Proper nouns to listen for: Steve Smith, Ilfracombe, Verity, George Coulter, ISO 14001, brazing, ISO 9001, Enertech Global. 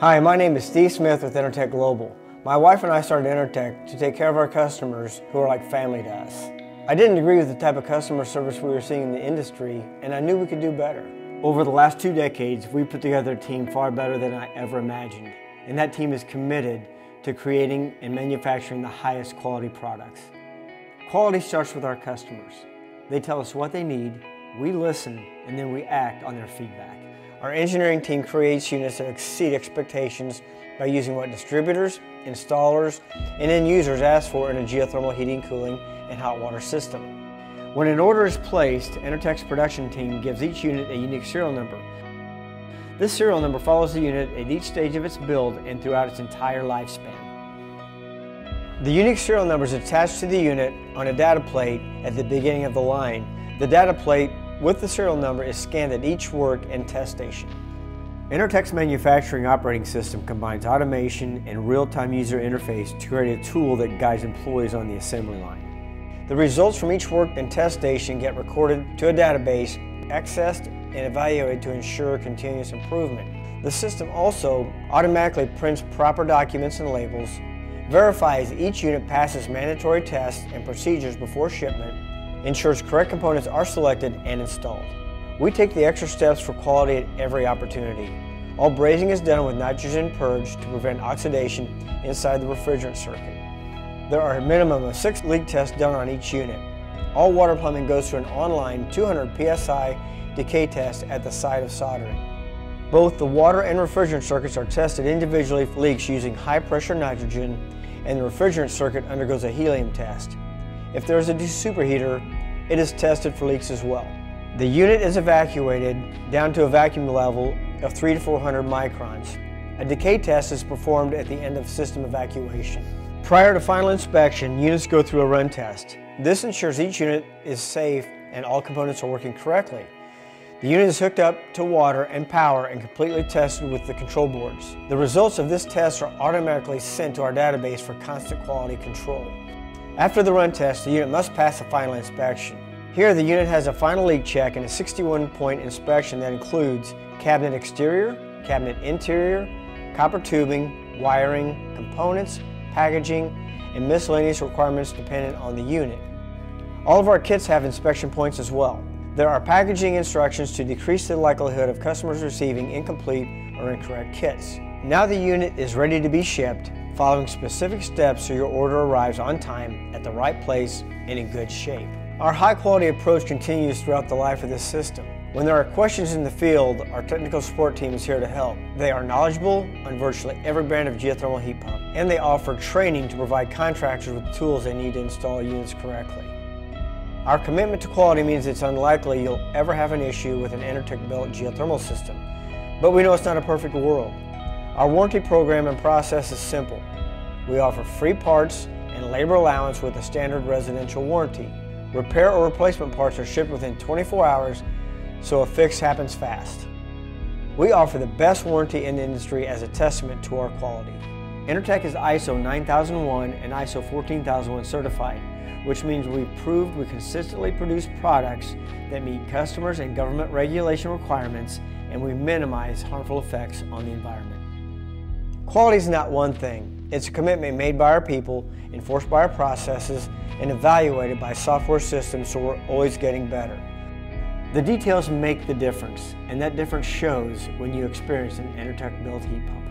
Hi, my name is Steve Smith with Enertech Global. My wife and I started Enertech to take care of our customers who are like family to us. I didn't agree with the type of customer service we were seeing in the industry, and I knew we could do better. Over the last 2 decades, we put together a team far better than I ever imagined, and that team is committed to creating and manufacturing the highest quality products. Quality starts with our customers. They tell us what they need, we listen, and then we act on their feedback. Our engineering team creates units that exceed expectations by using what distributors, installers, and end users ask for in a geothermal heating, cooling, and hot water system. When an order is placed, Enertech's production team gives each unit a unique serial number. This serial number follows the unit at each stage of its build and throughout its entire lifespan. The unique serial number is attached to the unit on a data plate at the beginning of the line. The data plate with the serial number is scanned at each work and test station. Enertech's manufacturing operating system combines automation and real-time user interface to create a tool that guides employees on the assembly line. The results from each work and test station get recorded to a database, accessed and evaluated to ensure continuous improvement. The system also automatically prints proper documents and labels, verifies each unit passes mandatory tests and procedures before shipment, ensures correct components are selected and installed. We take the extra steps for quality at every opportunity. All brazing is done with nitrogen purge to prevent oxidation inside the refrigerant circuit. There are a minimum of 6 leak tests done on each unit. All water plumbing goes through an online 200 psi decay test at the site of soldering. Both the water and refrigerant circuits are tested individually for leaks using high pressure nitrogen, and the refrigerant circuit undergoes a helium test. If there is a superheater, it is tested for leaks as well. The unit is evacuated down to a vacuum level of 300 to 400 microns. A decay test is performed at the end of system evacuation. Prior to final inspection, units go through a run test. This ensures each unit is safe and all components are working correctly. The unit is hooked up to water and power and completely tested with the control boards. The results of this test are automatically sent to our database for constant quality control. After the run test, the unit must pass a final inspection. Here, the unit has a final leak check and a 61-point inspection that includes cabinet exterior, cabinet interior, copper tubing, wiring, components, packaging, and miscellaneous requirements dependent on the unit. All of our kits have inspection points as well. There are packaging instructions to decrease the likelihood of customers receiving incomplete or incorrect kits. Now the unit is ready to be shipped, following specific steps so your order arrives on time, at the right place, and in good shape. Our high-quality approach continues throughout the life of this system. When there are questions in the field, our technical support team is here to help. They are knowledgeable on virtually every brand of geothermal heat pump, and they offer training to provide contractors with the tools they need to install units correctly. Our commitment to quality means it's unlikely you'll ever have an issue with an Enertech-built geothermal system, but we know it's not a perfect world. Our warranty program and process is simple. We offer free parts and labor allowance with a standard residential warranty. Repair or replacement parts are shipped within 24 hours, so a fix happens fast. We offer the best warranty in the industry as a testament to our quality. Enertech is ISO 9001 and ISO 14001 certified, which means we've proved we consistently produce products that meet customers and government regulation requirements, and we minimize harmful effects on the environment. Quality is not one thing. It's a commitment made by our people, enforced by our processes, and evaluated by software systems, so we're always getting better. The details make the difference, and that difference shows when you experience an Enertech-built heat pump.